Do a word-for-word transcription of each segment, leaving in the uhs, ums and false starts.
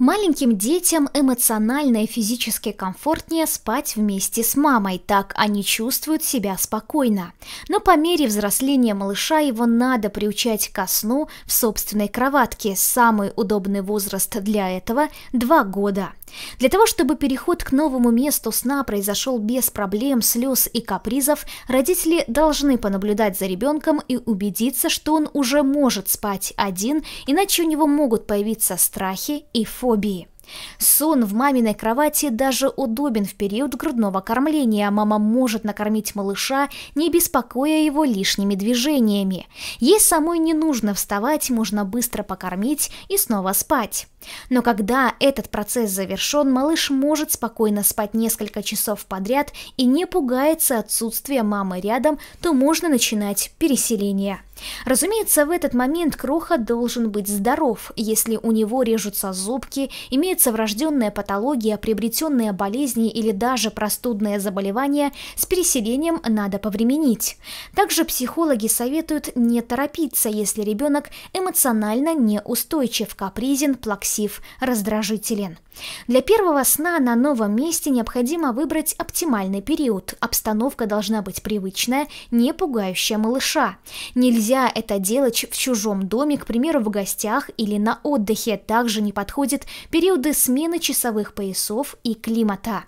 Маленьким детям эмоционально и физически комфортнее спать вместе с мамой, так они чувствуют себя спокойно. Но по мере взросления малыша его надо приучать ко сну в собственной кроватке. Самый удобный возраст для этого – два года. Для того, чтобы переход к новому месту сна произошел без проблем, слез и капризов, родители должны понаблюдать за ребенком и убедиться, что он уже может спать один, иначе у него могут появиться страхи и фобии. Сон в маминой кровати даже удобен в период грудного кормления. Мама может накормить малыша, не беспокоя его лишними движениями. Ей самой не нужно вставать, можно быстро покормить и снова спать. Но когда этот процесс завершен, малыш может спокойно спать несколько часов подряд и не пугается отсутствия мамы рядом, то можно начинать переселение. Разумеется, в этот момент кроха должен быть здоров. Если у него режутся зубки, имеется врожденная патология, приобретенные болезни или даже простудные заболевания, с переселением надо повременить. Также психологи советуют не торопиться, если ребенок эмоционально неустойчив, капризен, плаксив, раздражителен. Для первого сна на новом месте необходимо выбрать оптимальный период. Обстановка должна быть привычная, не пугающая малыша. Нельзя это делать в чужом доме, к примеру, в гостях или на отдыхе. Также не подходят периоды смены часовых поясов и климата.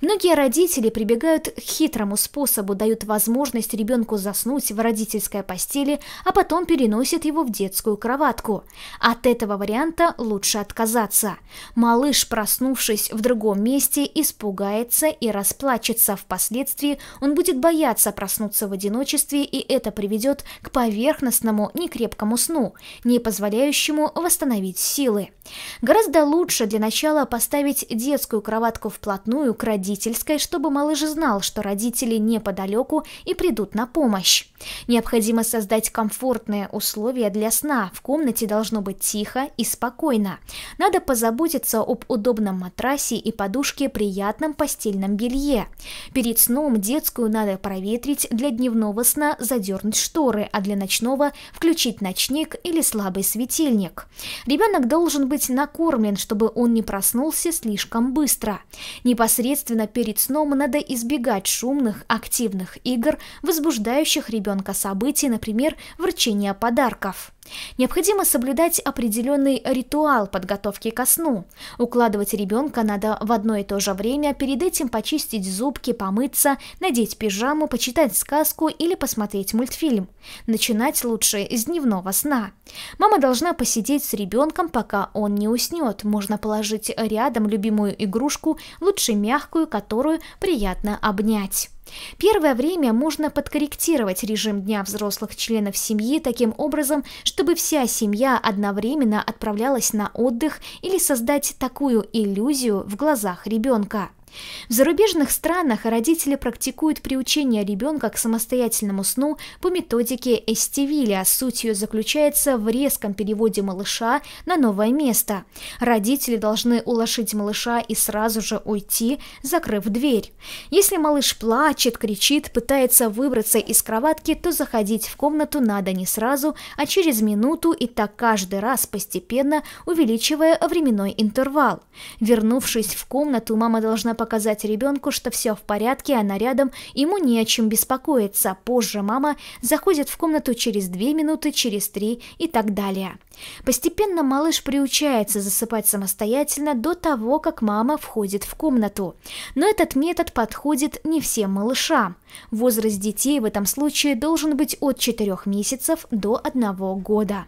Многие родители прибегают к хитрому способу, дают возможность ребенку заснуть в родительской постели, а потом переносят его в детскую кроватку. От этого варианта лучше отказаться. Малыш, проснувшись в другом месте, испугается и расплачется. Впоследствии он будет бояться проснуться в одиночестве, и это приведет к поверхностному, некрепкому сну, не позволяющему восстановить силы. Гораздо лучше для начала поставить детскую кроватку вплотную к родительской, чтобы малыш знал, что родители неподалеку и придут на помощь. Необходимо создать комфортные условия для сна. В комнате должно быть тихо и спокойно. Надо позаботиться об удобном матрасе и подушке, приятном постельном белье. Перед сном детскую надо проветрить, для дневного сна задернуть шторы, а для ночного включить ночник или слабый светильник. Ребенок должен быть накормлен, чтобы он не проснулся слишком быстро. Непосредственно перед сном надо избегать шумных, активных игр, возбуждающих ребенка событий, например, вручения подарков. Необходимо соблюдать определенный ритуал подготовки ко сну. Укладывать ребенка надо в одно и то же время, перед этим почистить зубки, помыться, надеть пижаму, почитать сказку или посмотреть мультфильм. Начинать лучше с дневного сна. Мама должна посидеть с ребенком, пока он не уснет. Можно положить рядом любимую игрушку, лучше мягкую, которую приятно обнять. Первое время можно подкорректировать режим дня взрослых членов семьи таким образом, чтобы вся семья одновременно отправлялась на отдых, или создать такую иллюзию в глазах ребенка. В зарубежных странах родители практикуют приучение ребенка к самостоятельному сну по методике Эстивиля. Суть ее заключается в резком переводе малыша на новое место. Родители должны уложить малыша и сразу же уйти, закрыв дверь. Если малыш плачет, кричит, пытается выбраться из кроватки, то заходить в комнату надо не сразу, а через минуту, и так каждый раз постепенно, увеличивая временной интервал. Вернувшись в комнату, мама должна показать ребенку, что все в порядке, она рядом, ему не о чем беспокоиться. Позже мама заходит в комнату через две минуты, через три и так далее. Постепенно малыш приучается засыпать самостоятельно до того, как мама входит в комнату. Но этот метод подходит не всем малышам. Возраст детей в этом случае должен быть от четырёх месяцев до одного года.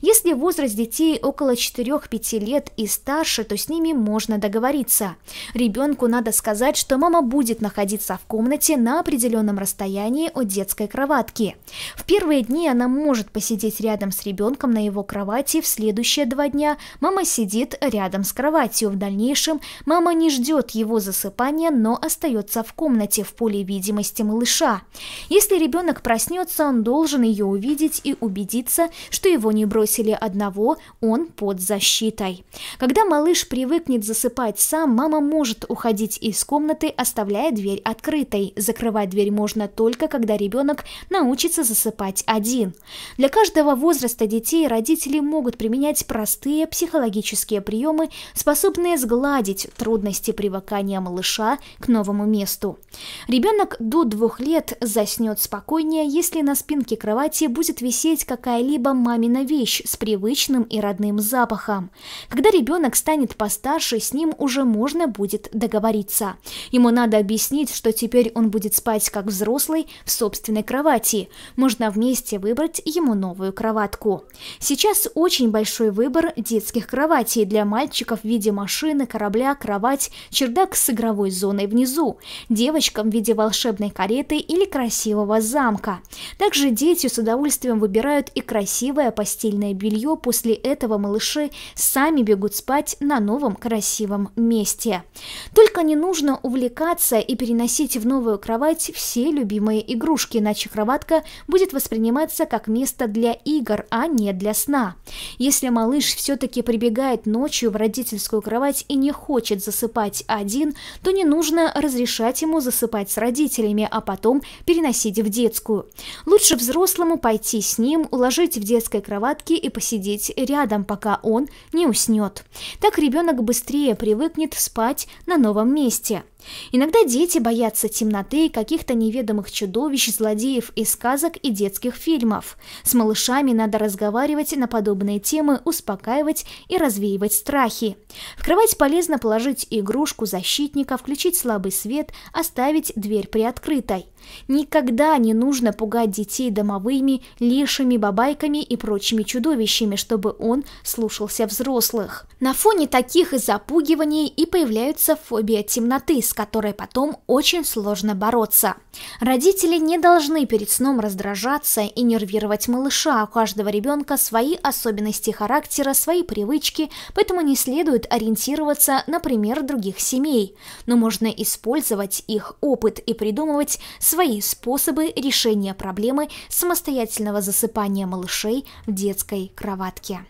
Если возраст детей около четырёх-пяти лет и старше, то с ними можно договориться. Ребенку надо сказать, что мама будет находиться в комнате на определенном расстоянии от детской кроватки. В первые дни она может посидеть рядом с ребенком на его кровати. В следующие два дня мама сидит рядом с кроватью. В дальнейшем мама не ждет его засыпания, но остается в комнате, в поле видимости малыша. Если ребенок проснется, он должен ее увидеть и убедиться, что его не бросили одного, он под защитой. Когда малыш привыкнет засыпать сам, мама может уходить из комнаты, оставляя дверь открытой. Закрывать дверь можно только, когда ребенок научится засыпать один. Для каждого возраста детей родители родители могут применять простые психологические приемы, способные сгладить трудности привыкания малыша к новому месту. Ребенок до двух лет заснет спокойнее, если на спинке кровати будет висеть какая-либо мамина вещь с привычным и родным запахом. Когда ребенок станет постарше, с ним уже можно будет договориться. Ему надо объяснить, что теперь он будет спать как взрослый в собственной кровати. Можно вместе выбрать ему новую кроватку. Сейчас очень большой выбор детских кроватей для мальчиков в виде машины, корабля, кровать, чердак с игровой зоной внизу, девочкам в виде волшебной кареты или красивого замка. Также дети с удовольствием выбирают и красивое постельное белье, после этого малыши сами бегут спать на новом красивом месте. Только не нужно увлекаться и переносить в новую кровать все любимые игрушки, иначе кроватка будет восприниматься как место для игр, а не для сна. Если малыш все-таки прибегает ночью в родительскую кровать и не хочет засыпать один, то не нужно разрешать ему засыпать с родителями, а потом переносить в детскую. Лучше взрослому пойти с ним, уложить в детской кроватке и посидеть рядом, пока он не уснет. Так ребенок быстрее привыкнет спать на новом месте. Иногда дети боятся темноты, каких-то неведомых чудовищ, злодеев из сказок и детских фильмов. С малышами надо разговаривать на подобные темы, успокаивать и развеивать страхи. В кровать полезно положить игрушку защитника, включить слабый свет, оставить дверь приоткрытой. Никогда не нужно пугать детей домовыми, лешими, бабайками и прочими чудовищами, чтобы он слушался взрослых. На фоне таких запугиваний и появляется фобия темноты, с которой потом очень сложно бороться. Родители не должны перед сном раздражаться и нервировать малыша. У каждого ребенка свои особенности характера, свои привычки, поэтому не следует ориентироваться на пример других семей. Но можно использовать их опыт и придумывать свои способы решения проблемы самостоятельного засыпания малышей в детской кроватке.